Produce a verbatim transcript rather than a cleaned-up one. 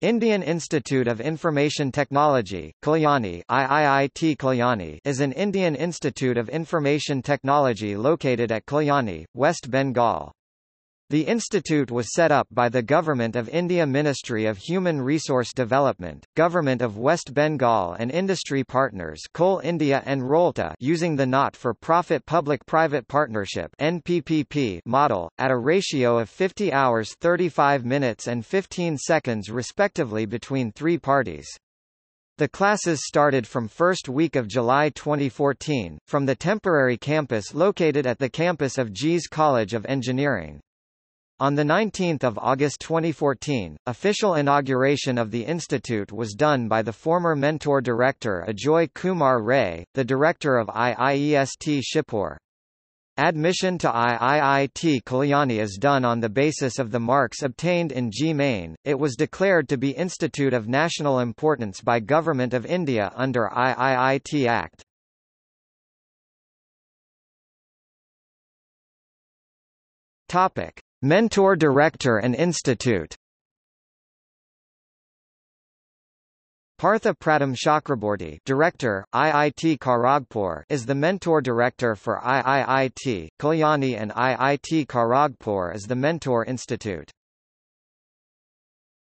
Indian Institute of Information Technology, Kalyani, I I I T Kalyani, is an Indian Institute of Information Technology located at Kalyani, West Bengal. The institute was set up by the Government of India Ministry of Human Resource Development, Government of West Bengal and industry partners Coal India and Rolta using the not-for-profit public-private partnership N P P P model, at a ratio of fifty hours thirty-five minutes and fifteen seconds respectively between three parties. The classes started from first week of July twenty fourteen, from the temporary campus located at the campus of J I S College of Engineering. On the nineteenth of August twenty fourteen, official inauguration of the institute was done by the former mentor director Ajoy Kumar Ray, the director of I I E S T Shibpur. Admission to I I I T Kalyani is done on the basis of the marks obtained in J E E Main. It was declared to be Institute of National Importance by Government of India under I I I T Act. Topic: Mentor Director and Institute. Partha Pratim Chakraborty, Director, I I T Kharagpur, is the Mentor Director for I I I T Kalyani and I I T Kharagpur is the Mentor Institute.